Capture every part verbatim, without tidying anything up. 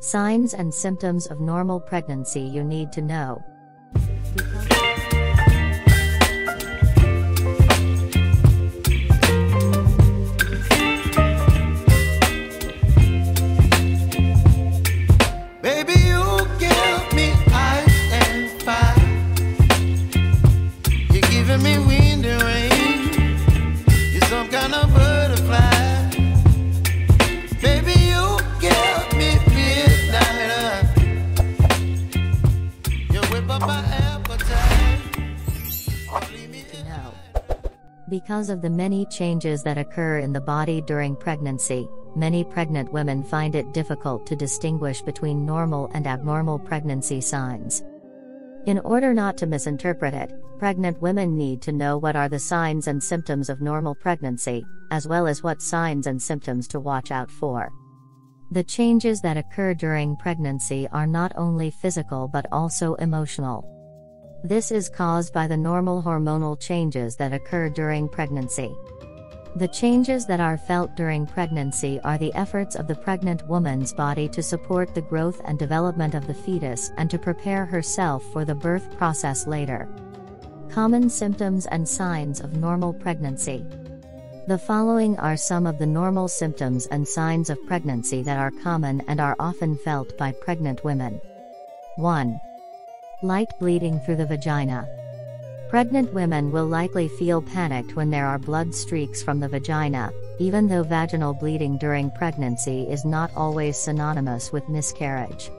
Signs and symptoms of normal pregnancy you need to know. Because of the many changes that occur in the body during pregnancy, many pregnant women find it difficult to distinguish between normal and abnormal pregnancy signs. In order not to misinterpret it, pregnant women need to know what are the signs and symptoms of normal pregnancy, as well as what signs and symptoms to watch out for. The changes that occur during pregnancy are not only physical but also emotional. This is caused by the normal hormonal changes that occur during pregnancy. The changes that are felt during pregnancy are the efforts of the pregnant woman's body to support the growth and development of the fetus and to prepare herself for the birth process later. Common symptoms and signs of normal pregnancy. The following are some of the normal symptoms and signs of pregnancy that are common and are often felt by pregnant women. one. Light bleeding through the vagina. Pregnant women will likely feel panicked when there are blood streaks from the vagina, even though vaginal bleeding during pregnancy is not always synonymous with miscarriage.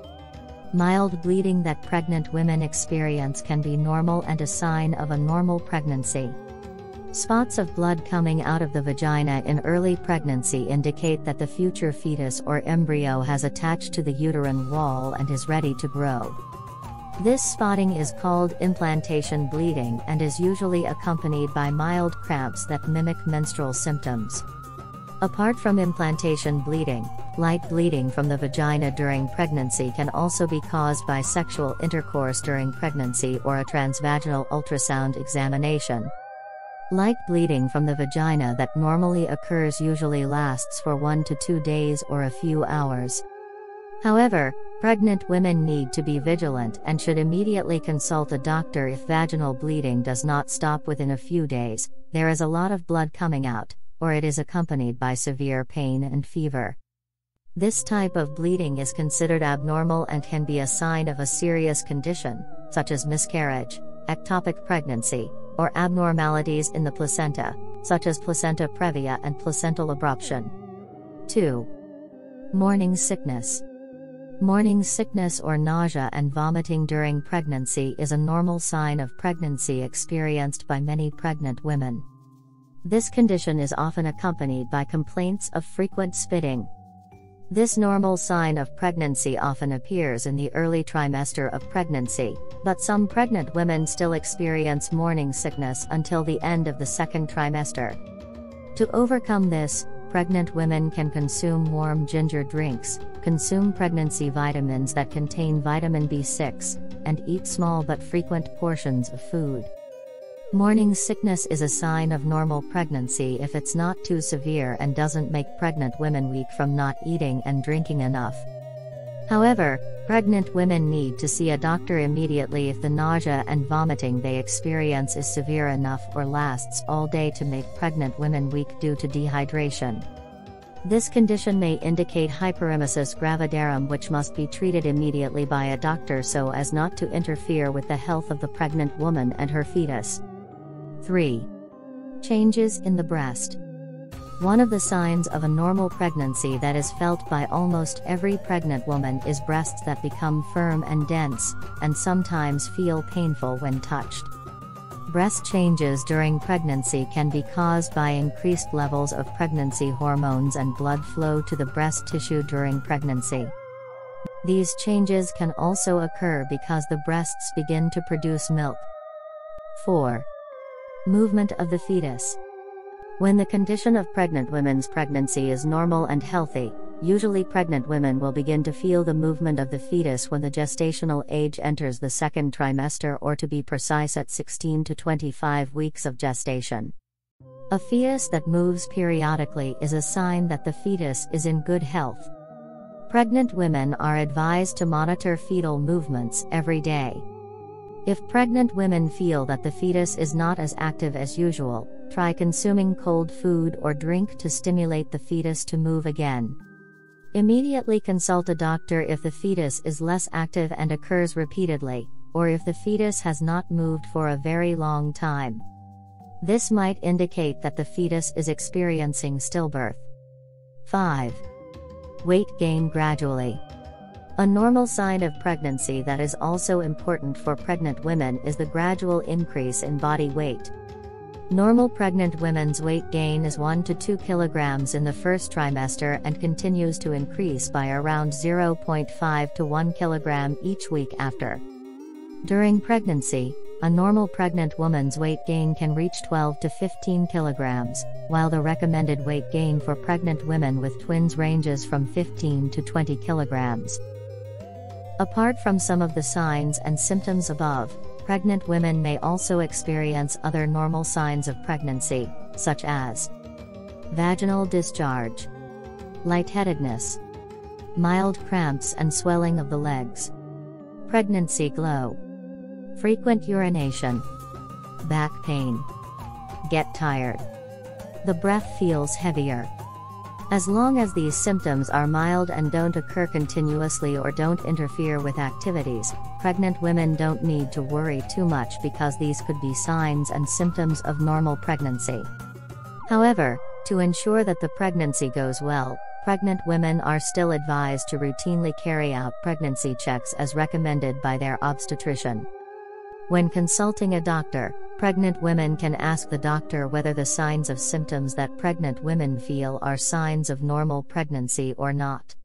Mild bleeding that pregnant women experience can be normal and a sign of a normal pregnancy. Spots of blood coming out of the vagina in early pregnancy indicate that the future fetus or embryo has attached to the uterine wall and is ready to grow. This spotting is called implantation bleeding and is usually accompanied by mild cramps that mimic menstrual symptoms. Apart from implantation bleeding, light bleeding from the vagina during pregnancy can also be caused by sexual intercourse during pregnancy or a transvaginal ultrasound examination. Light bleeding from the vagina that normally occurs usually lasts for one to two days or a few hours. However, pregnant women need to be vigilant and should immediately consult a doctor if vaginal bleeding does not stop within a few days, there is a lot of blood coming out, or it is accompanied by severe pain and fever. This type of bleeding is considered abnormal and can be a sign of a serious condition, such as miscarriage, ectopic pregnancy, or abnormalities in the placenta, such as placenta previa and placental abruption. two. Morning sickness. Morning sickness or nausea and vomiting during pregnancy is a normal sign of pregnancy experienced by many pregnant women. This condition is often accompanied by complaints of frequent spitting. This normal sign of pregnancy often appears in the early trimester of pregnancy, but some pregnant women still experience morning sickness until the end of the second trimester. To overcome this, pregnant women can consume warm ginger drinks, consume pregnancy vitamins that contain vitamin B six, and eat small but frequent portions of food. Morning sickness is a sign of normal pregnancy if it's not too severe and doesn't make pregnant women weak from not eating and drinking enough. However, pregnant women need to see a doctor immediately if the nausea and vomiting they experience is severe enough or lasts all day to make pregnant women weak due to dehydration. This condition may indicate hyperemesis gravidarum, which must be treated immediately by a doctor so as not to interfere with the health of the pregnant woman and her fetus. three. Changes in the breast. One of the signs of a normal pregnancy that is felt by almost every pregnant woman is breasts that become firm and dense, and sometimes feel painful when touched. Breast changes during pregnancy can be caused by increased levels of pregnancy hormones and blood flow to the breast tissue during pregnancy. These changes can also occur because the breasts begin to produce milk. four. Movement of the fetus. When the condition of pregnant women's pregnancy is normal and healthy, usually pregnant women will begin to feel the movement of the fetus when the gestational age enters the second trimester, or to be precise at sixteen to twenty-five weeks of gestation. A fetus that moves periodically is a sign that the fetus is in good health. Pregnant women are advised to monitor fetal movements every day. If pregnant women feel that the fetus is not as active as usual, try consuming cold food or drink to stimulate the fetus to move again. Immediately consult a doctor if the fetus is less active and occurs repeatedly, or if the fetus has not moved for a very long time. This might indicate that the fetus is experiencing stillbirth. five. Weight gain gradually. A normal sign of pregnancy that is also important for pregnant women is the gradual increase in body weight. Normal pregnant women's weight gain is one to two kilograms in the first trimester and continues to increase by around zero point five to one kilogram each week after. During pregnancy, a normal pregnant woman's weight gain can reach twelve to fifteen kilograms, while the recommended weight gain for pregnant women with twins ranges from fifteen to twenty kilograms. Apart from some of the signs and symptoms above, pregnant women may also experience other normal signs of pregnancy, such as vaginal discharge, lightheadedness, mild cramps and swelling of the legs, pregnancy glow, frequent urination, back pain, get tired. The breath feels heavier. As long as these symptoms are mild and don't occur continuously or don't interfere with activities, pregnant women don't need to worry too much because these could be signs and symptoms of normal pregnancy. However, to ensure that the pregnancy goes well, pregnant women are still advised to routinely carry out pregnancy checks as recommended by their obstetrician. When consulting a doctor, pregnant women can ask the doctor whether the signs of symptoms that pregnant women feel are signs of normal pregnancy or not.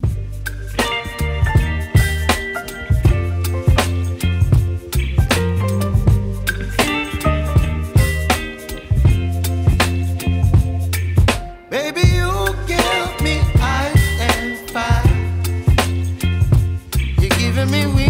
Baby, you give me eyes and fire. You're giving me wings.